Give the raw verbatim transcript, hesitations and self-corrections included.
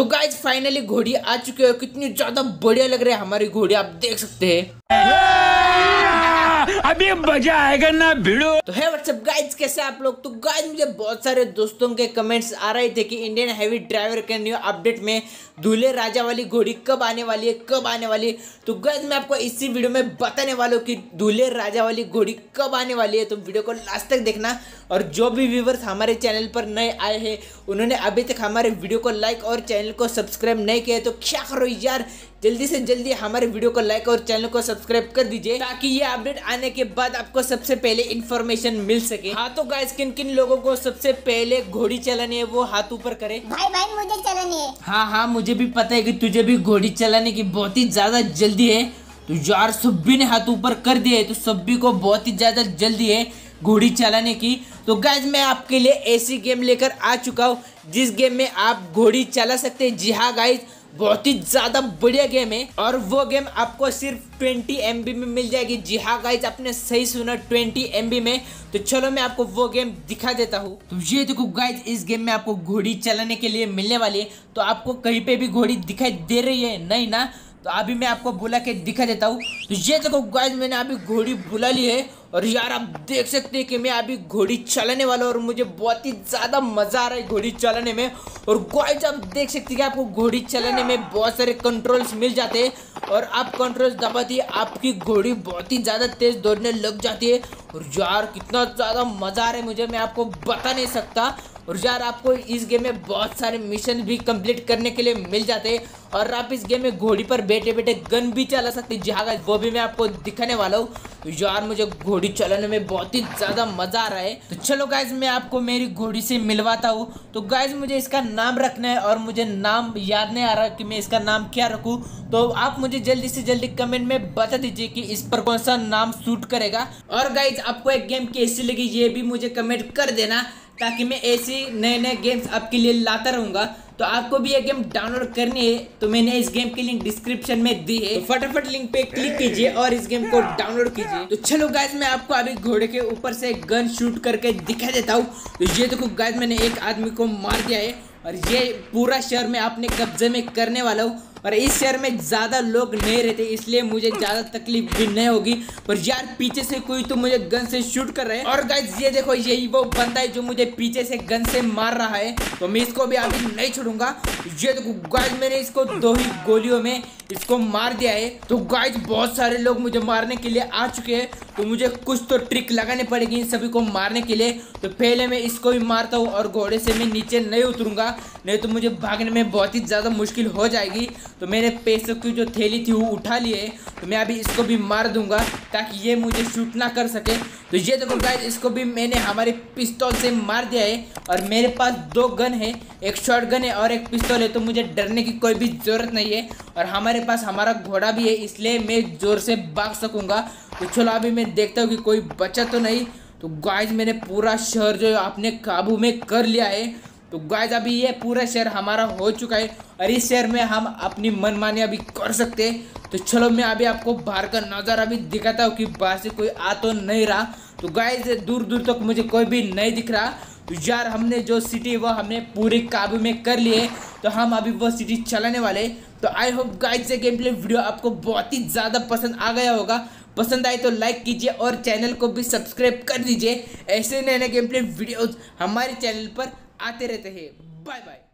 तो guys finally घोड़ी आ चुकी है। कितनी ज्यादा बढ़िया लग रहा है हमारी घोड़ी, आप देख सकते हैं। अभी मजा आएगा ना भिड़ो। तो है व्हाट्सअप गाइज, कैसे आप लोग। तो गाइज मुझे बहुत सारे दोस्तों के कमेंट्स आ रहे थे कि इंडियन हैवी ड्राइवर के न्यू अपडेट में दूल्हे राजा वाली घोड़ी कब आने वाली है कब आने वाली है तो गाइज मैं आपको इसी वीडियो में बताने वाला हूँ कि दूल्हे राजा वाली घोड़ी कब आने वाली है। तो वीडियो को लास्ट तक देखना, और जो भी व्यूवर्स हमारे चैनल पर नए आए हैं उन्होंने अभी तक हमारे वीडियो को लाइक और चैनल को सब्सक्राइब नहीं किया है तो क्या करो यार, जल्दी से जल्दी हमारे वीडियो को लाइक और चैनल को सब्सक्राइब कर दीजिए ताकि ये अपडेट आने के बाद आपको सबसे पहले इन्फॉर्मेशन मिल सके। हाँ तो गाइस, किन किन लोगों को सबसे पहले घोड़ी चलानी है वो हाथ ऊपर करे। भाई भाई मुझे चलानी है। हाँ हाँ मुझे भी पता है कि तुझे भी घोड़ी चलाने की बहुत ही ज्यादा जल्दी है। तो यार सब्बी ने हाथ ऊपर कर दिए, तो सब्बी को बहुत ही ज्यादा जल्दी है घोड़ी चलाने की। तो गाइज मैं आपके लिए ऐसी गेम लेकर आ चुका हूँ जिस गेम में आप घोड़ी चला सकते हैं। जी हाँ गाइज, बहुत ही ज़्यादा बढ़िया गेम है, और वो गेम आपको सिर्फ बीस एम बी में मिल जाएगी। जी हाँ गाइज, आपने सही सुना, बीस एम बी में। तो चलो मैं आपको वो गेम दिखा देता हूँ। तो ये देखो गाइज, इस गेम में आपको घोड़ी चलाने के लिए मिलने वाली है। तो आपको कहीं पे भी घोड़ी दिखाई दे रही है नहीं ना, तो अभी मैं आपको बुला के दिखा देता हूँ। तो ये देखो गाइज, मैंने अभी घोड़ी बुला ली है, और यार आप देख सकते हैं कि मैं अभी घोड़ी चलाने वाला हूँ, और मुझे बहुत ही ज़्यादा मज़ा आ रहा है घोड़ी चलाने में। और गाइज आप देख सकते हैं कि आपको घोड़ी चलाने में बहुत सारे कंट्रोल्स मिल जाते हैं, और आप कंट्रोल्स दबाती है आपकी घोड़ी बहुत ही ज़्यादा तेज़ दौड़ने लग जाती है। और यार कितना ज़्यादा मज़ा आ रहा है मुझे, मैं आपको बता नहीं सकता। और यार आपको इस गेम में बहुत सारे मिशन भी कंप्लीट करने के लिए मिल जाते हैं, और आप इस गेम में घोड़ी पर बैठे बैठे गन भी चला सकते हैं। जी हाँ गाइज, वो भी मैं आपको दिखाने वाला हूँ। तो यार मुझे घोड़ी चलाने में बहुत ही ज़्यादा मज़ा आ रहा है। तो चलो गाइज मैं आपको मेरी घोड़ी से मिलवाता हूँ। तो गाइज मुझे इसका नाम रखना है, और मुझे नाम याद नहीं आ रहा कि मैं इसका नाम क्या रखूँ। तो आप मुझे जल्दी से जल्दी कमेंट में बता दीजिए कि इस पर कौन सा नाम सूट करेगा। और गाइज आपको एक गेम कैसी लगी ये भी मुझे कमेंट कर देना, ताकि मैं ऐसी नए नए गेम्स आपके लिए लाता रहूँगा। तो आपको भी ये गेम डाउनलोड करनी है तो मैंने इस गेम की लिंक डिस्क्रिप्शन में दी है, तो फटाफट लिंक पे क्लिक कीजिए और इस गेम को डाउनलोड कीजिए। तो चलो गाइज मैं आपको अभी घोड़े के ऊपर से गन शूट करके दिखा देता हूँ। तो ये देखो गाइज, मैंने एक आदमी को मार दिया है, और ये पूरा शहर मैं अपने कब्जे में करने वाला हूँ। और इस शहर में ज़्यादा लोग नहीं रहते इसलिए मुझे ज़्यादा तकलीफ भी नहीं होगी। पर यार पीछे से कोई तो मुझे गन से शूट कर रहा है, और गाइज ये देखो यही वो बंदा है जो मुझे पीछे से गन से मार रहा है। तो मैं इसको भी अभी नहीं छोड़ूंगा। ये देखो गाइज, मैंने इसको दो ही गोलियों में इसको मार दिया है। तो गाइज बहुत सारे लोग मुझे मारने के लिए आ चुके हैं, तो मुझे कुछ तो ट्रिक लगानी पड़ेगी इन सभी को मारने के लिए। तो पहले मैं इसको भी मारता हूँ, और घोड़े से मैं नीचे नहीं उतरूँगा नहीं तो मुझे भागने में बहुत ही ज़्यादा मुश्किल हो जाएगी। तो मैंने पैसों की जो थैली थी वो उठा ली है, तो मैं अभी इसको भी मार दूंगा ताकि ये मुझे शूट ना कर सके। तो ये देखो गाइज, इसको भी मैंने हमारे पिस्तौल से मार दिया है, और मेरे पास दो गन है, एक शॉर्ट गन है और एक पिस्तौल है। तो मुझे डरने की कोई भी ज़रूरत नहीं है, और हमारे पास हमारा घोड़ा भी है इसलिए मैं ज़ोर से भाग सकूँगा। तो चलो अभी मैं देखता हूँ कि कोई बचा तो नहीं। तो गाइज मैंने पूरा शहर जो अपने काबू में कर लिया है। तो गाइज अभी ये पूरा शहर हमारा हो चुका है, और इस शहर में हम अपनी मनमानी अभी कर सकते हैं। तो चलो मैं अभी आपको बाहर का नज़ारा भी दिखाता हूँ कि बाहर से कोई आ तो नहीं रहा। तो गाइज दूर दूर तक मुझे कोई भी नहीं दिख रहा। तो यार हमने जो सिटी वो हमने पूरे काबू में कर लिए, तो हम अभी वो सिटी चलाने वाले। तो आई होप गाइज से गेम प्ले वीडियो आपको बहुत ही ज़्यादा पसंद आ गया होगा। पसंद आए तो लाइक कीजिए और चैनल को भी सब्सक्राइब कर दीजिए। ऐसे नए नए गेम प्ले वीडियोज़ हमारे चैनल पर आते रहते हैं। Bye bye.